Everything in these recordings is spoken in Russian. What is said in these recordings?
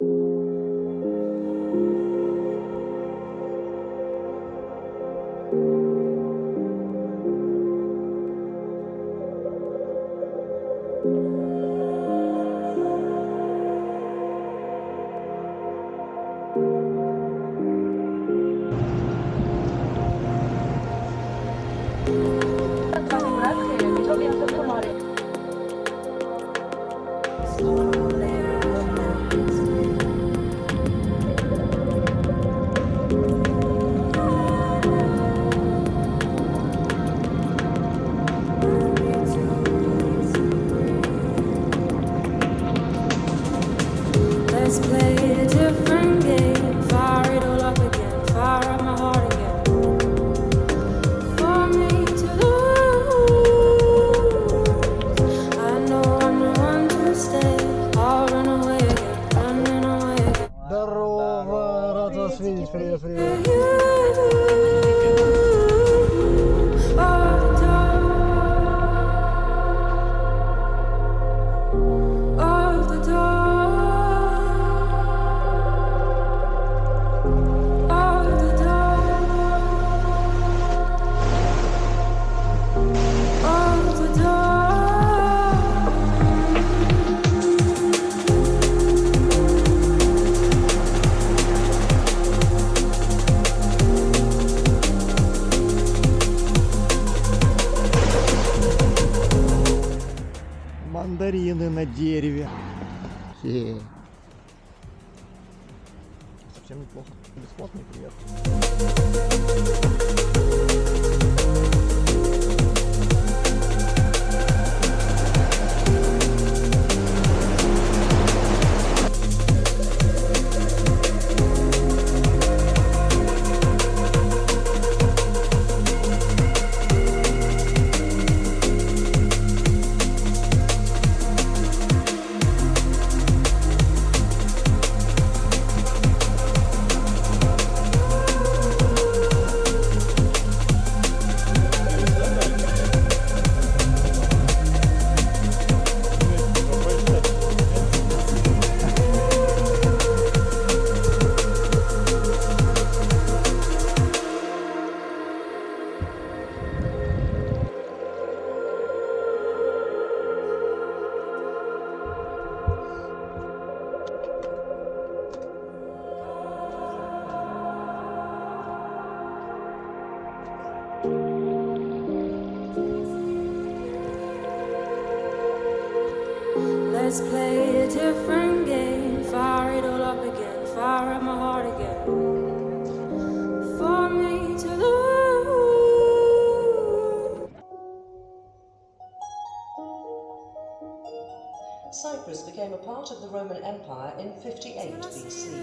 Мандарины на дереве. Совсем неплохо. Бесплатный привет. Let's play a different game. Fire it all up again. Fire up my heart again. For me to lose. Cyprus became a part of the Roman Empire in 58 BC.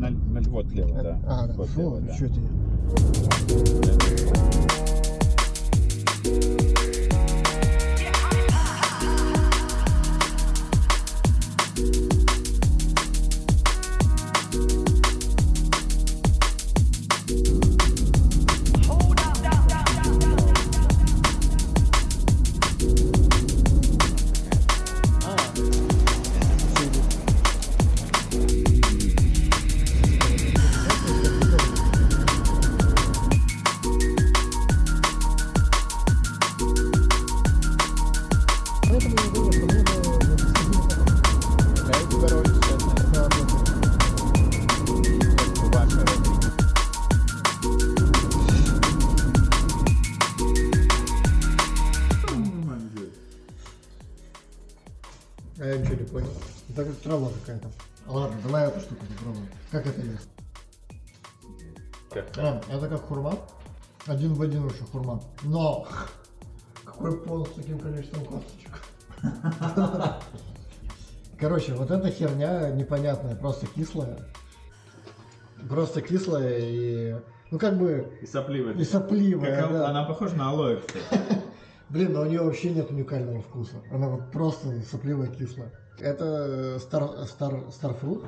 Вот лево, да. А, вот фу, лево, да. Что ты? А я ничего не понял. Это как трава какая-то. Ладно, давай эту штуку попробуем. Как это есть? А, это как хурма. Один в один уже хурма. Но! Какой пол с таким количеством косточек. Короче, вот эта херня непонятная, просто кислая. Просто кислая и... Ну как бы... И сопливая. И сопливая, как, да. Она похожа на алоэ, кстати. Блин, но у нее вообще нет уникального вкуса. Она вот просто сопливая, кислая. Это Starfruit.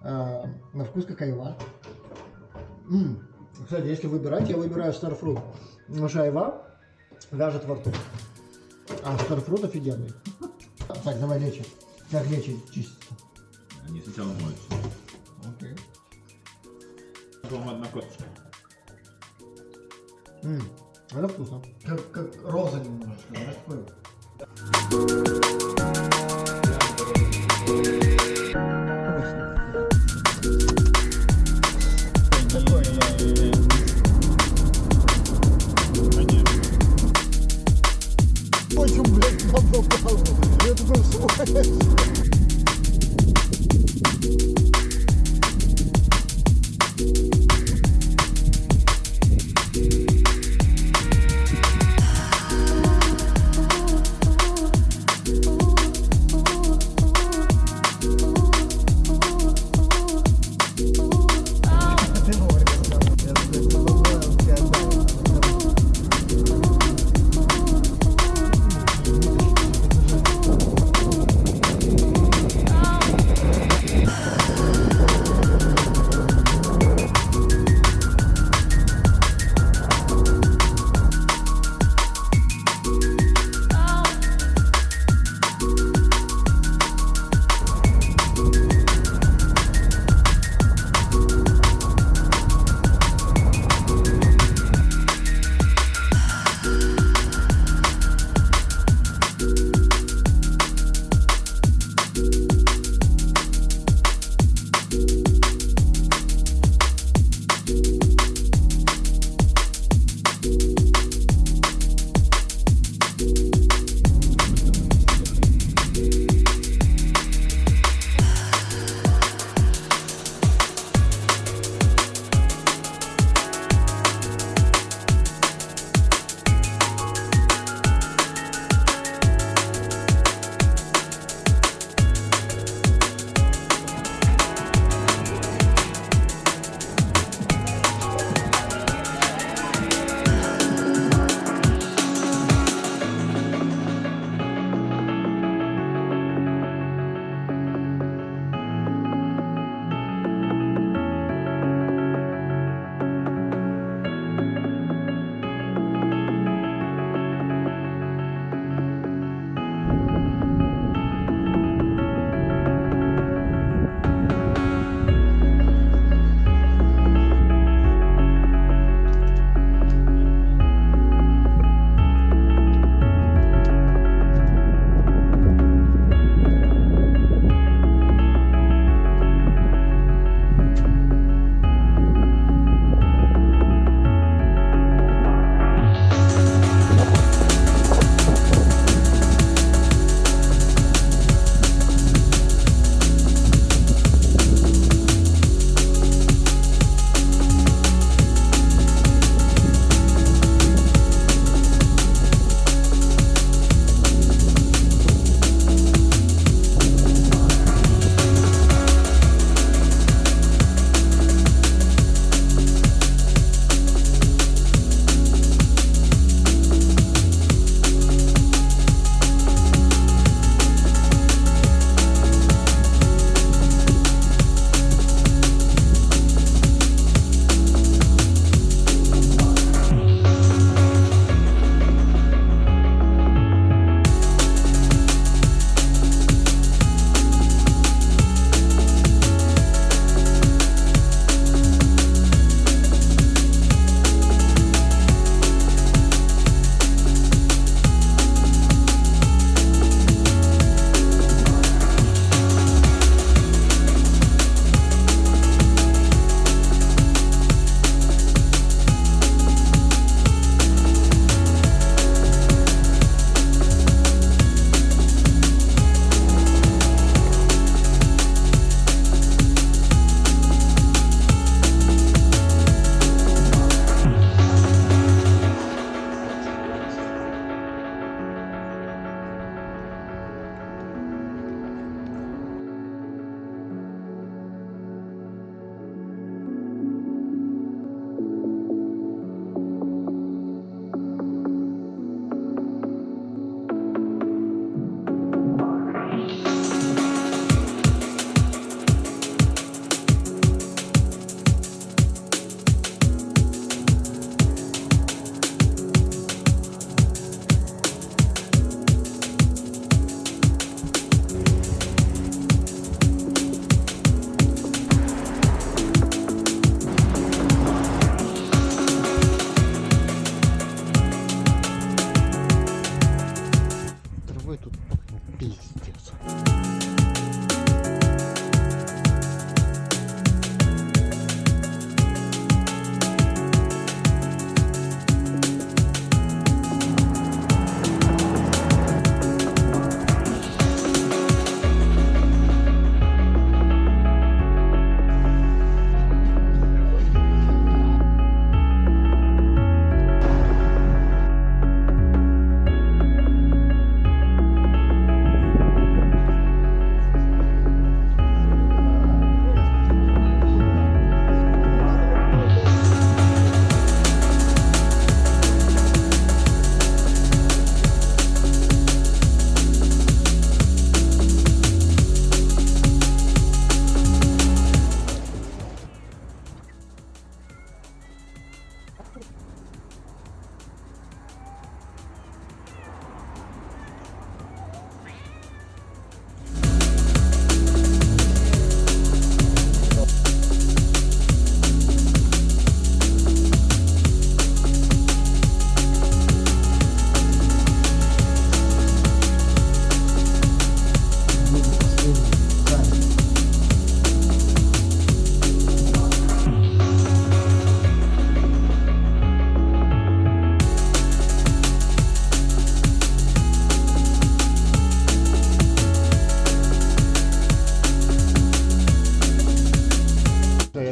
На вкус как айва. Кстати, если выбирать, я выбираю Starfruit. Потому что айва вяжет во рту. А Starfruit офигенный. Так, давай лечим. Как лечить? Чистится. Они сначала моются. Окей. По-моему, одна косточка. Это вкусно. Как роза немножечко, да? Такой. Очень, блядь, бомба попала. Это просто...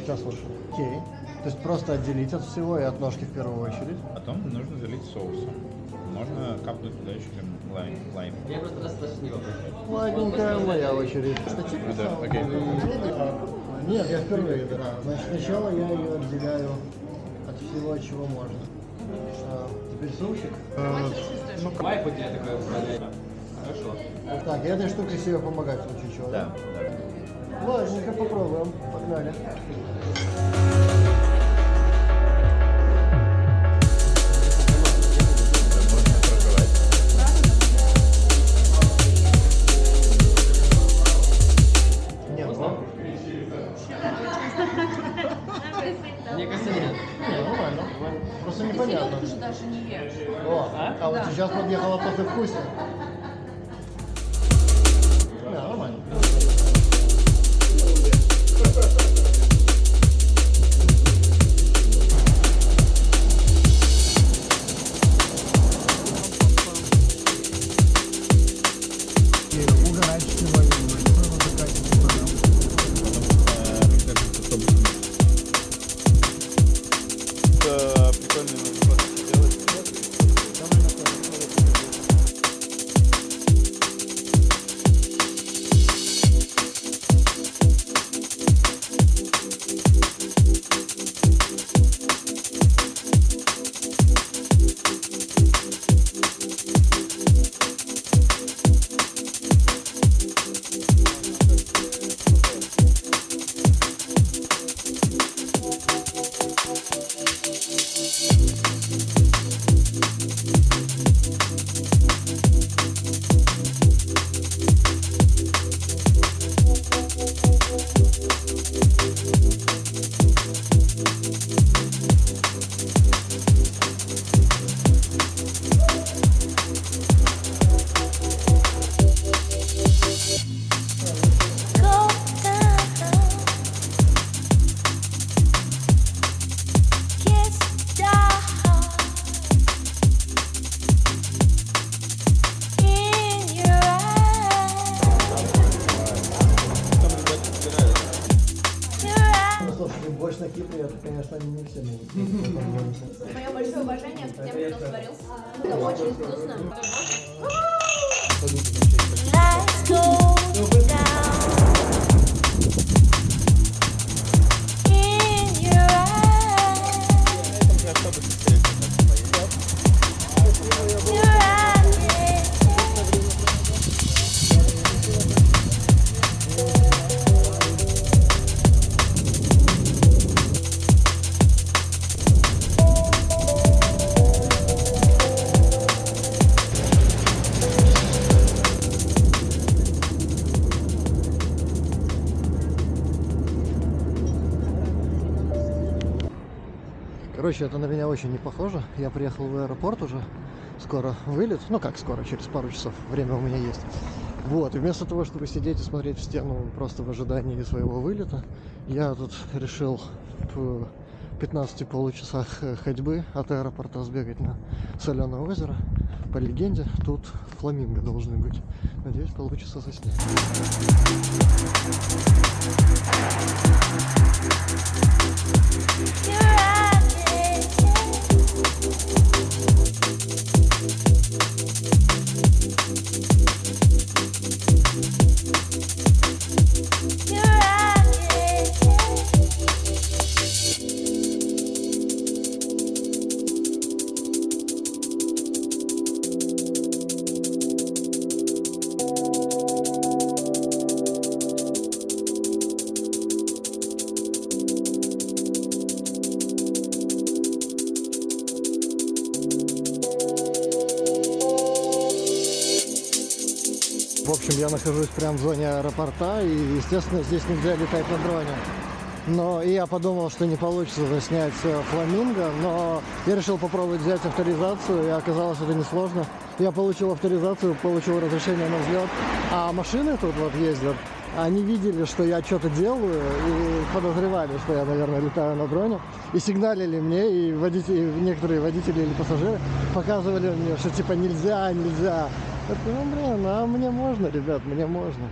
тебя слушаю. Окей. То есть просто отделить от всего и от ножки в первую очередь. Потом нужно залить соусом. Можно капнуть туда еще лайм. Я просто достаточно не вопрос. Лайменькая моя очередь. Кстати, нет, я впервые, да. Значит, сначала я ее отделяю от всего, чего можно. Теперь соусик. Лайк у тебя такое управление. Хорошо. Так, я этой штукой себе помогать в случае чего. Да. Ладненько, попробуем. Погнали. Мне кажется, нет. Нет, нормально. Просто непонятно. Селедку же даже не ешь. О, а вот сейчас подъехала после вкуса. Да, нормально. Больше на Кипре это, конечно, не все могут. Мое большое уважение к тем, кто сварился. Это очень вкусно. Короче, это на меня очень не похоже. Я приехал в аэропорт уже, скоро вылет, ну как скоро, через пару часов, время у меня есть. Вот, и вместо того, чтобы сидеть и смотреть в стену просто в ожидании своего вылета, я тут решил в 15 получасах ходьбы от аэропорта сбегать на Соленое озеро. По легенде, тут фламинго должны быть. Надеюсь, получится заснять. В общем, я нахожусь прямо в зоне аэропорта, и, естественно, здесь нельзя летать на дроне. Но и я подумал, что не получится заснять фламинго, но я решил попробовать взять авторизацию, и оказалось, это несложно. Я получил авторизацию, получил разрешение на взлет, а машины тут вот ездят. Они видели, что я что-то делаю, и подозревали, что я, наверное, летаю на дроне. И сигналили мне, и некоторые водители или пассажиры показывали мне, что типа нельзя, нельзя. Я говорю, ну, блин, а мне можно, ребят, мне можно.